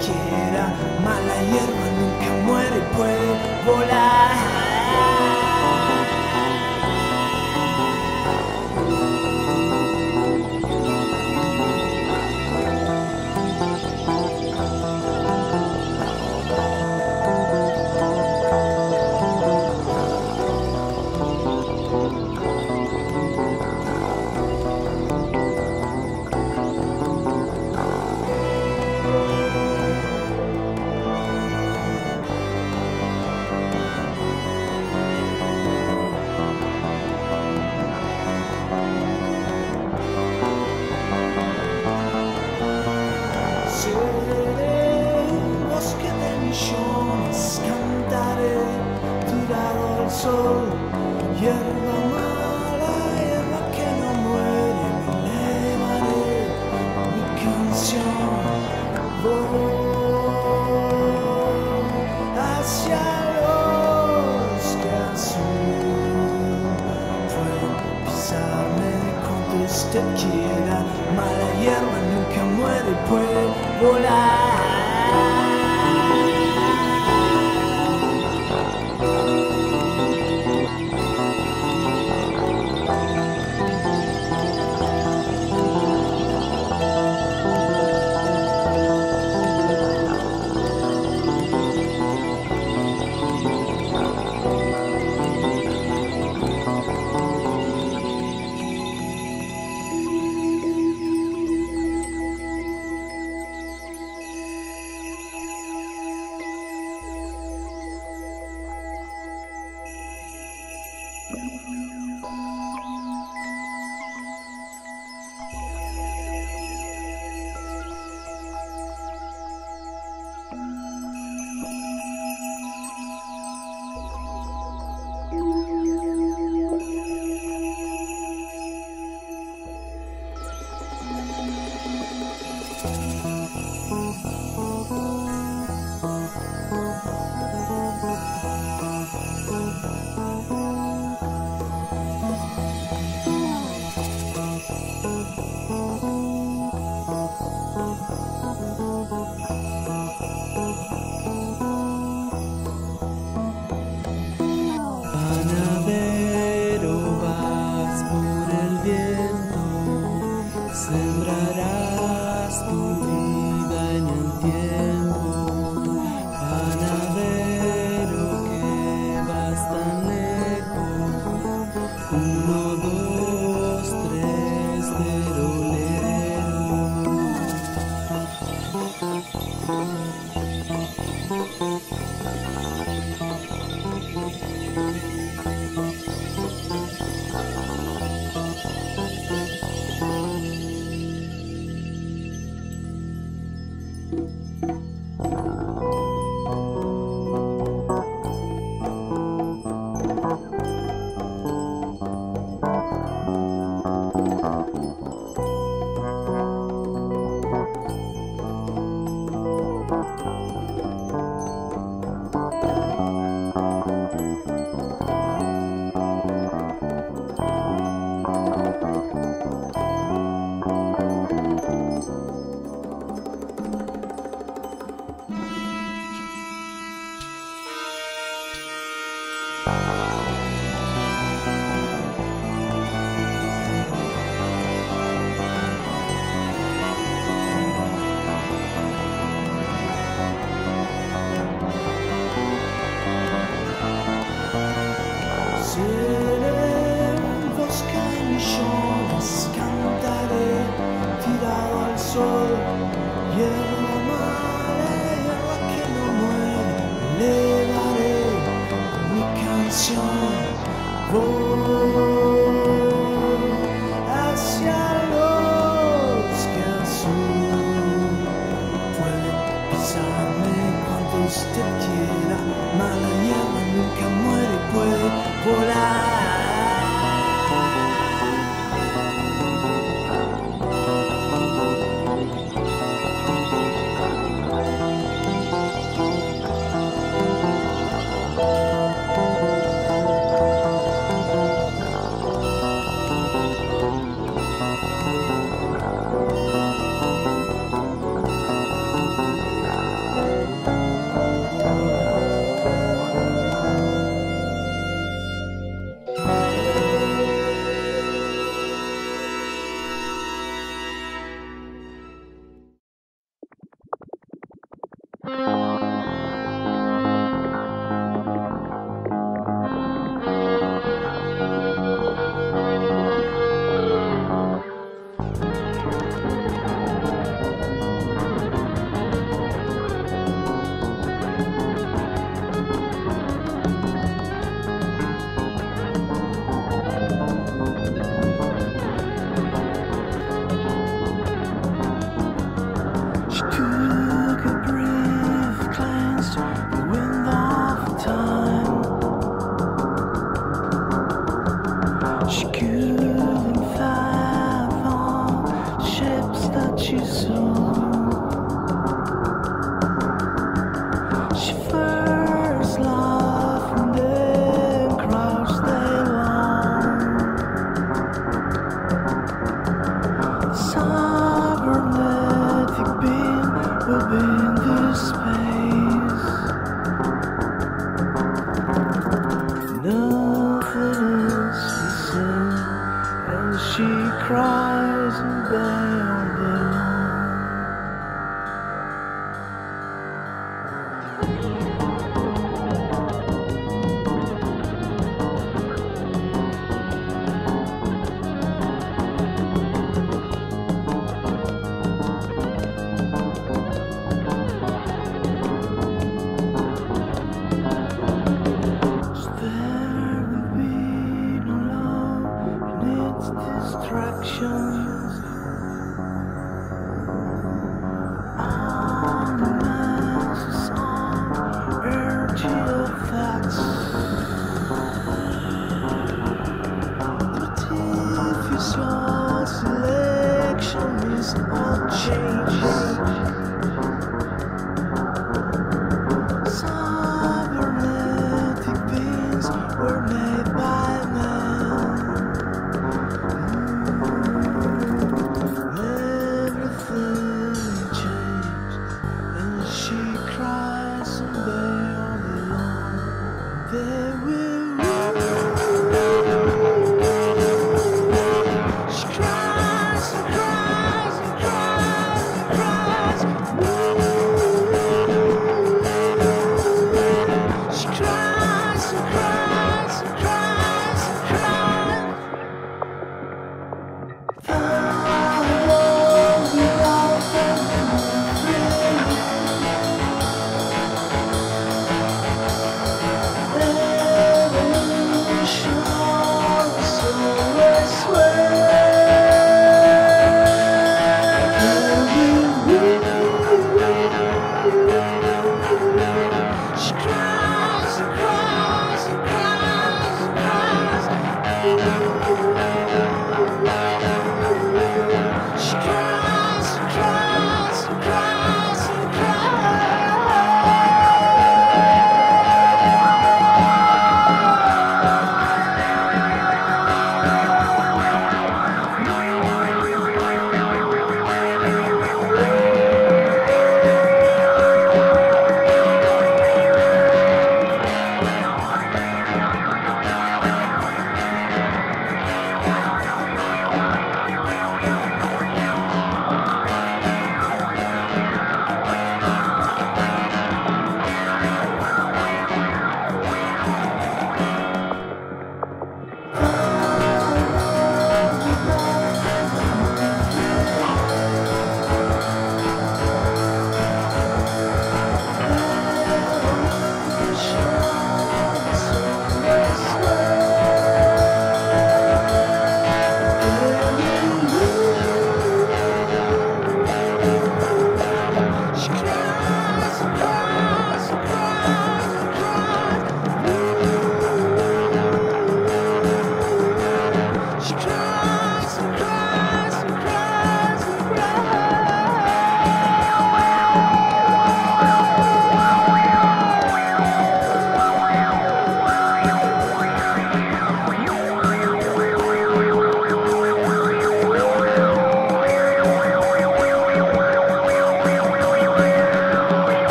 Quiera, mala hierba nunca muere, puede volar. el sol, hierba mala, hierba que no muere, me elevaré mi canción, voy hacia los que a su vez pueden pisarme cuando usted quiera, mala hierba nunca muere, puede volar.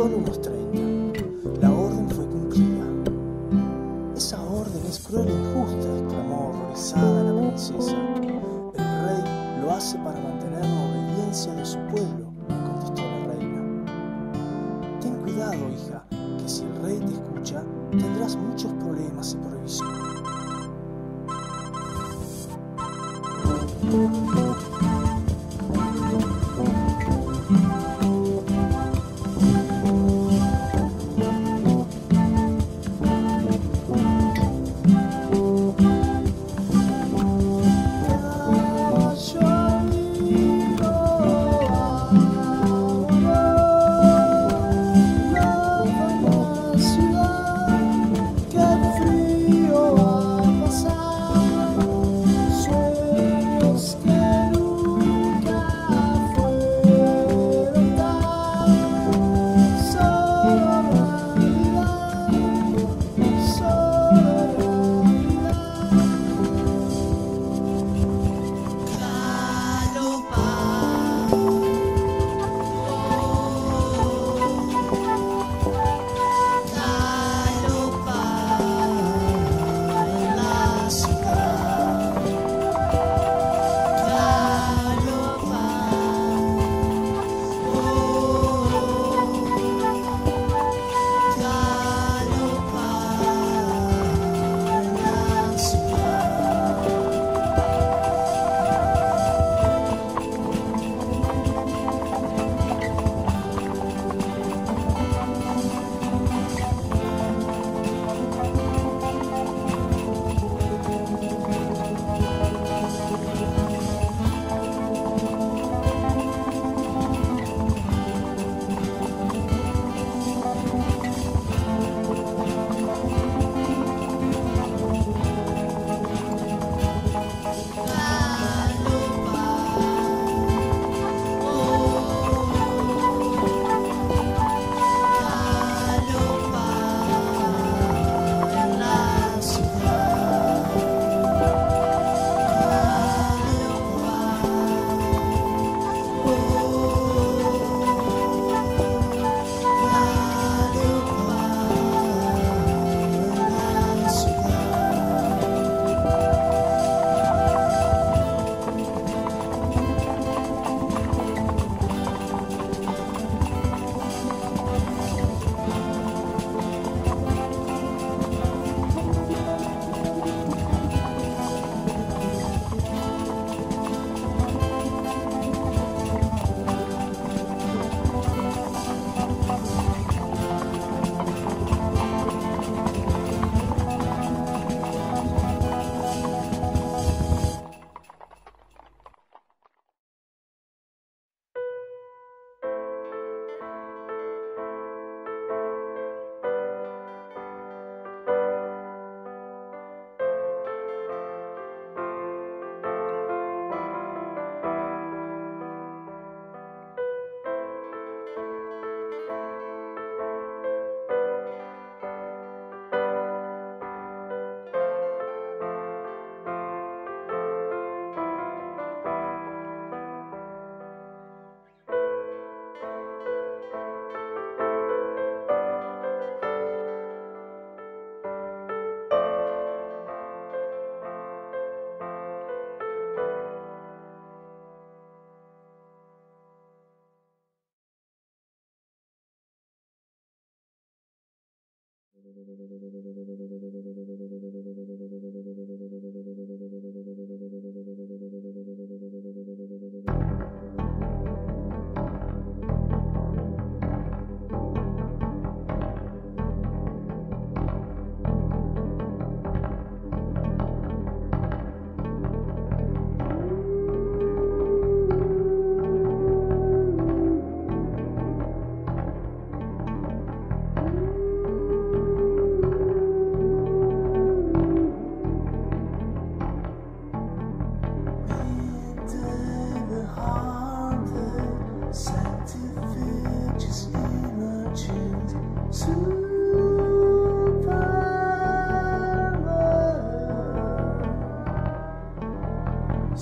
solo unos 30. La orden fue cumplida. Esa orden es cruel e injusta, exclamó horrorizada la princesa. El rey lo hace para mantener la obediencia de su pueblo, contestó la reina. Ten cuidado, hija, que si el rey te escucha, tendrás muchos problemas y prohibiciones.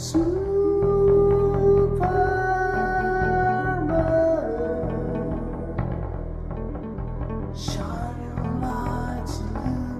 Superman, Superman, what you are, Superman,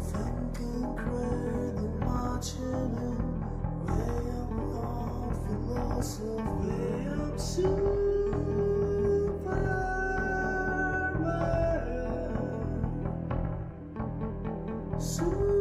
thinking great and marching in, way of love, philosophy of sin. Superman.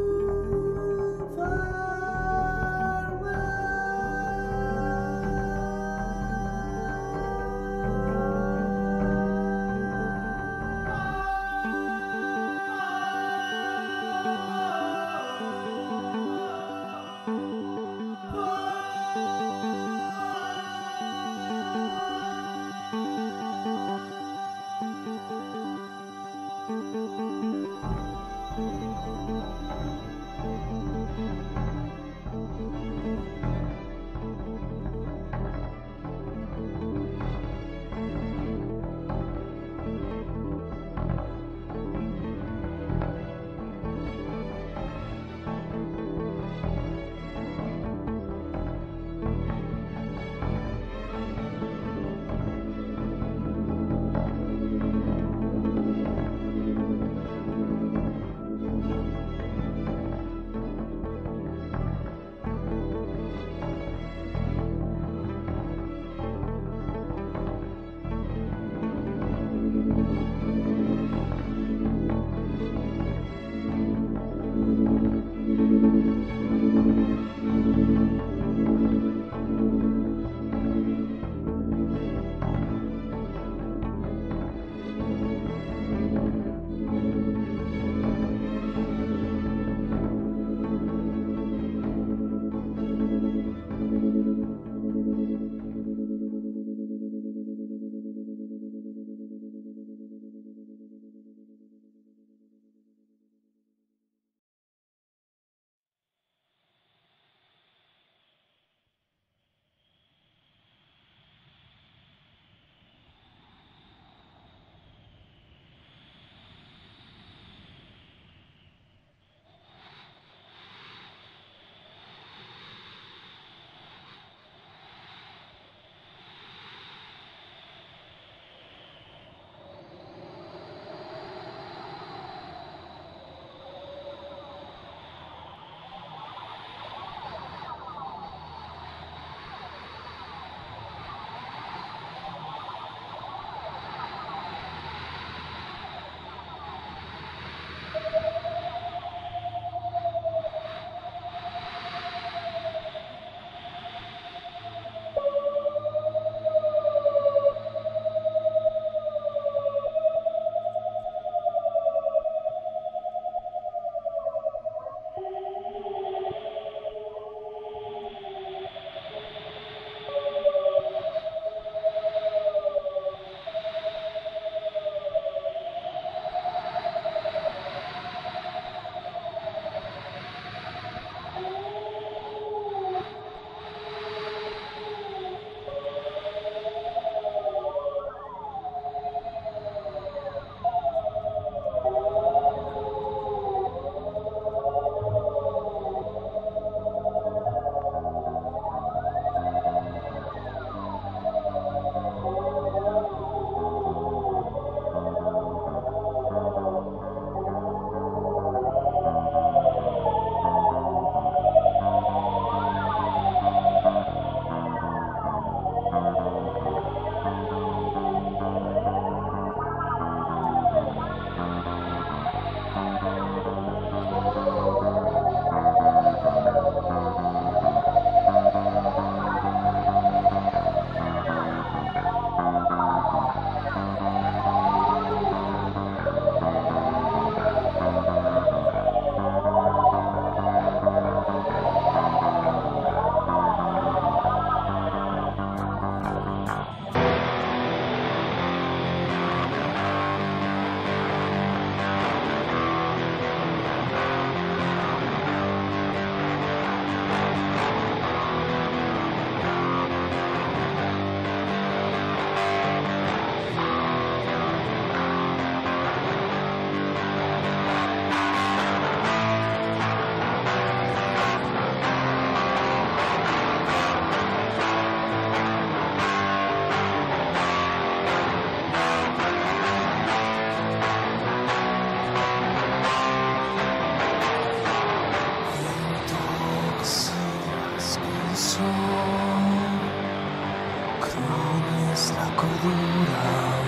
Pasión es la cordura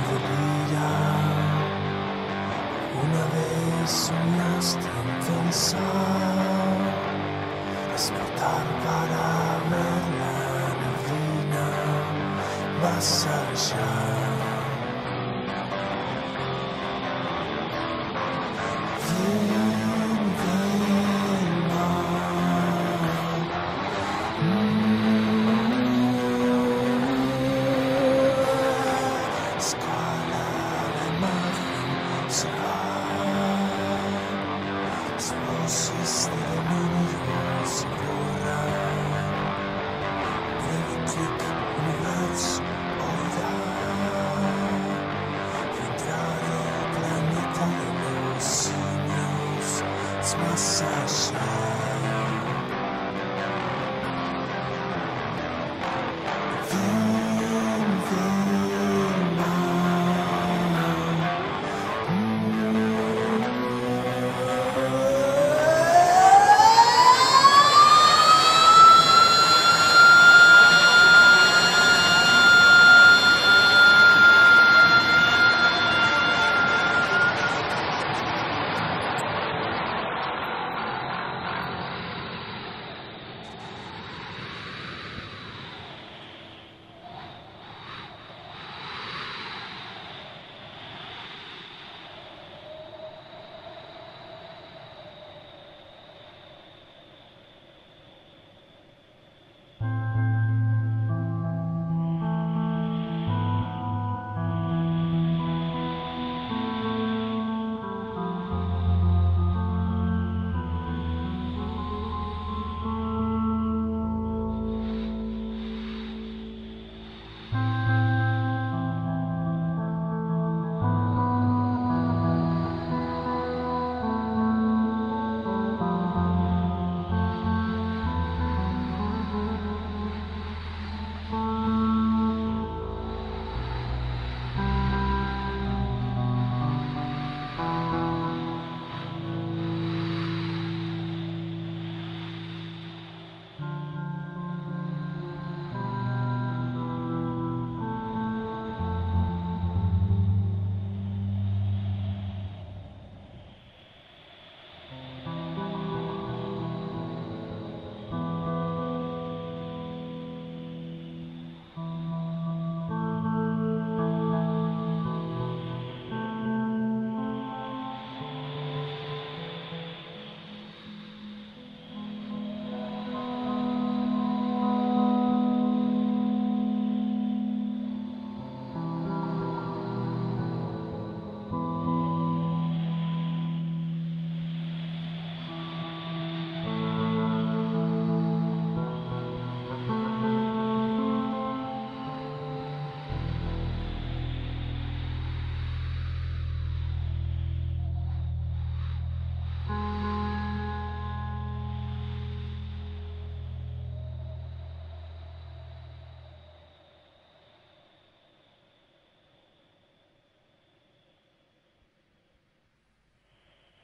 de vida. Una vez soñaste en pensar, despertar para ver la neblina más allá. Las voces del enemigo se borran, breve clic, universo, oirá, vendrá del planeta de los simios, es más allá.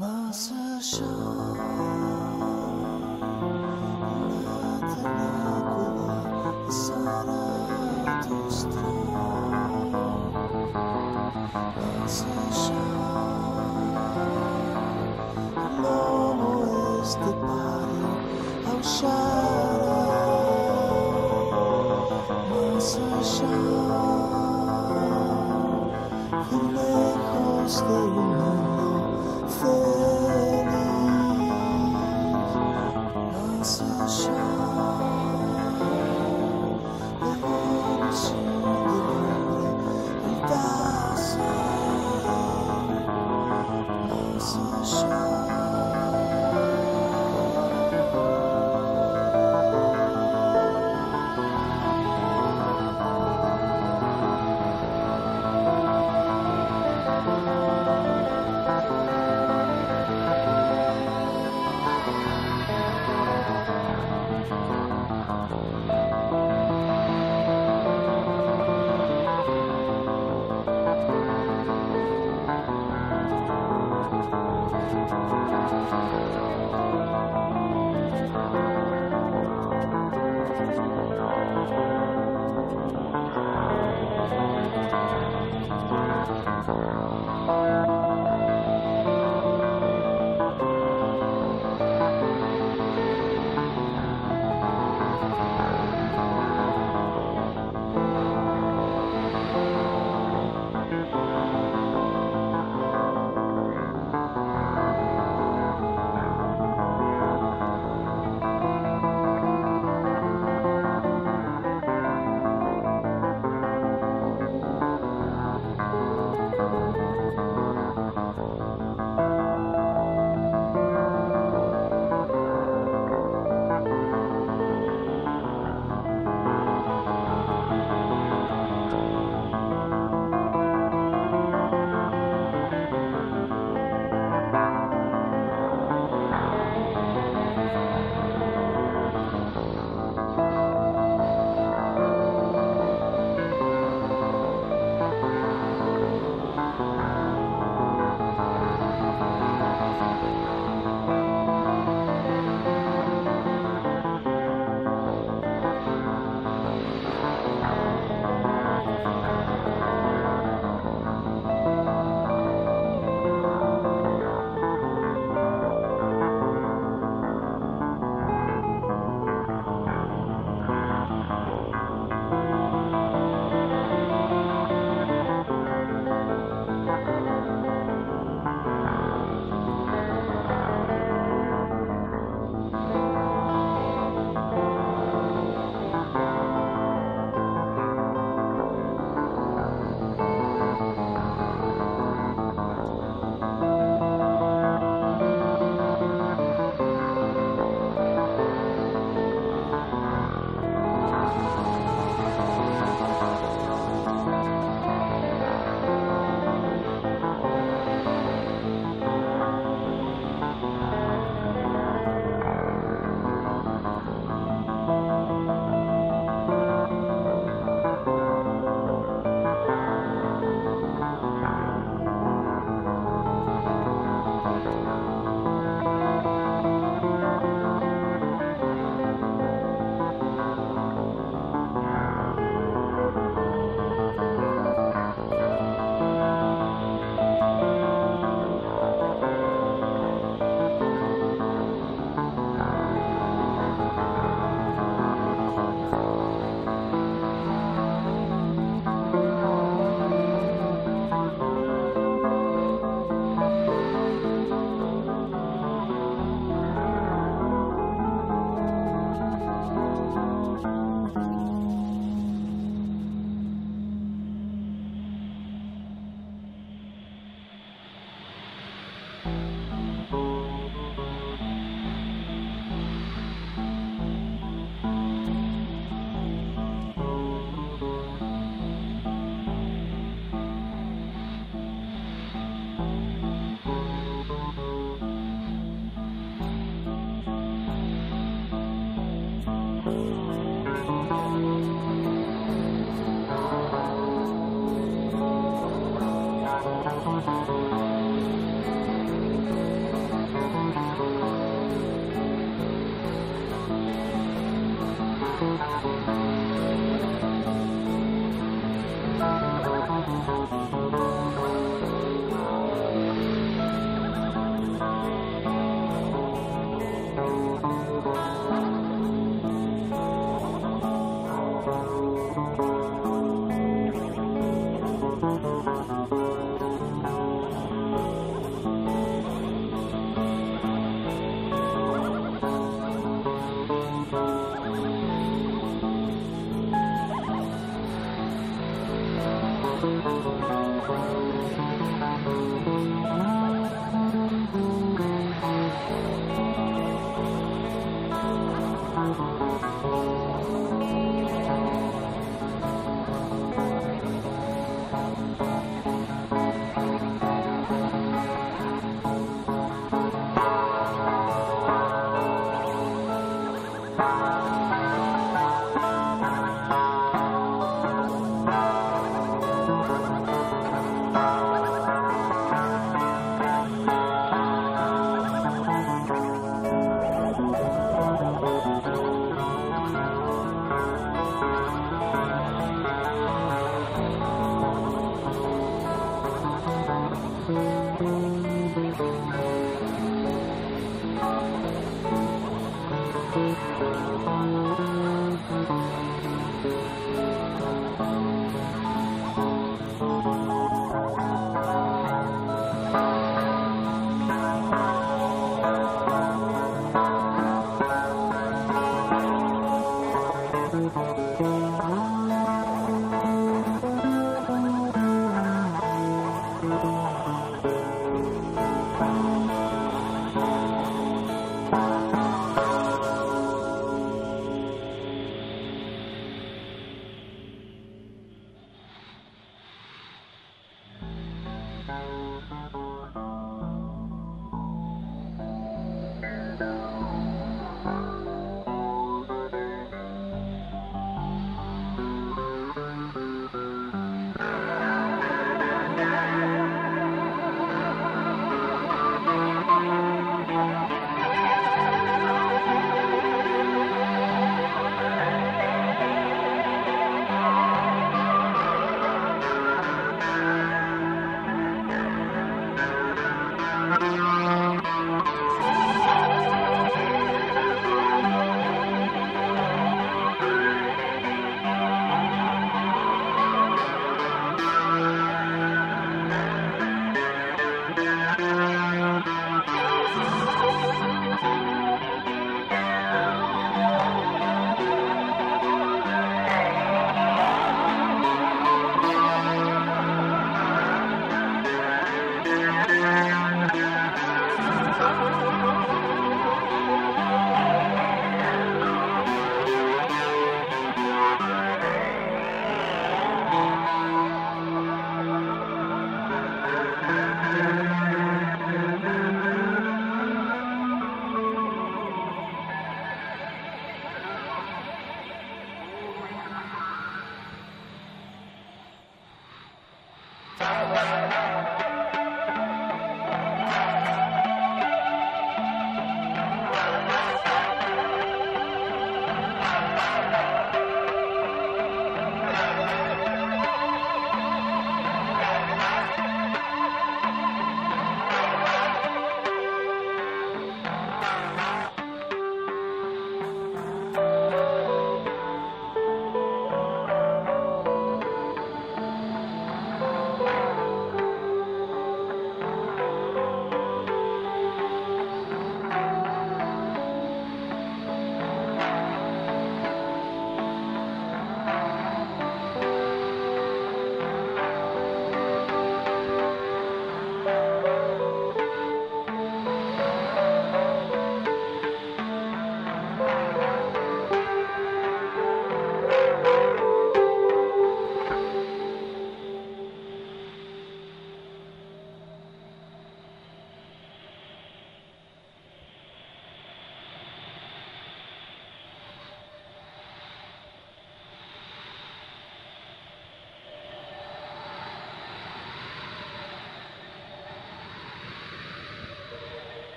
Más allá, la tenácula besará tus trozos. Más allá, el lobo es de pario, aullará. Más allá, bien lejos de un mundo feliz, más allá de la evolución del hombre al pasar, más allá.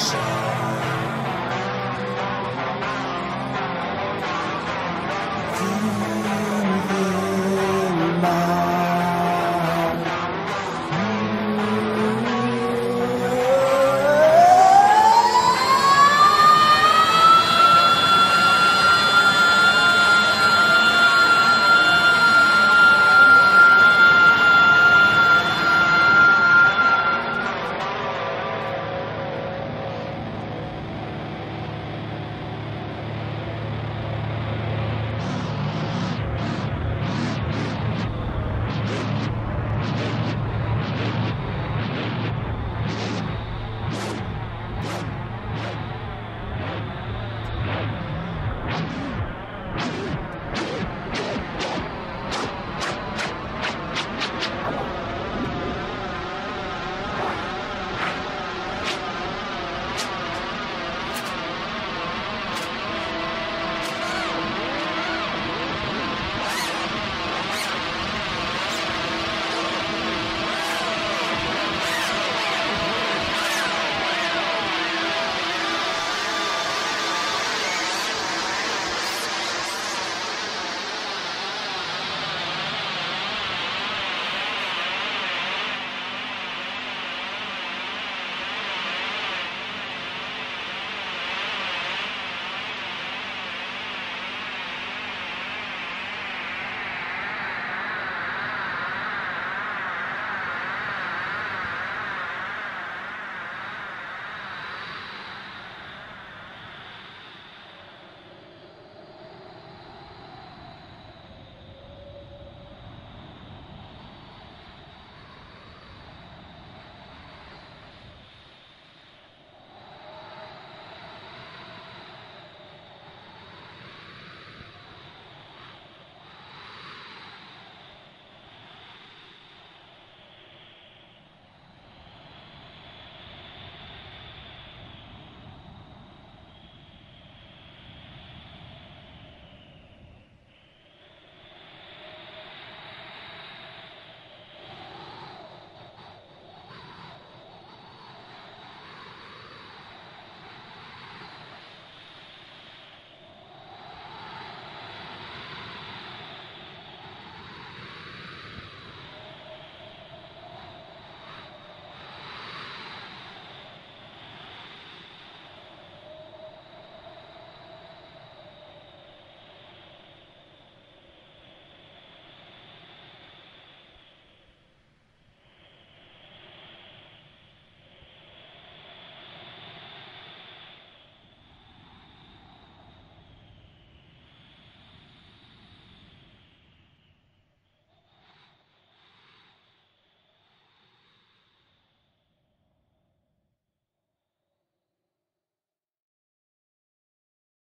Show.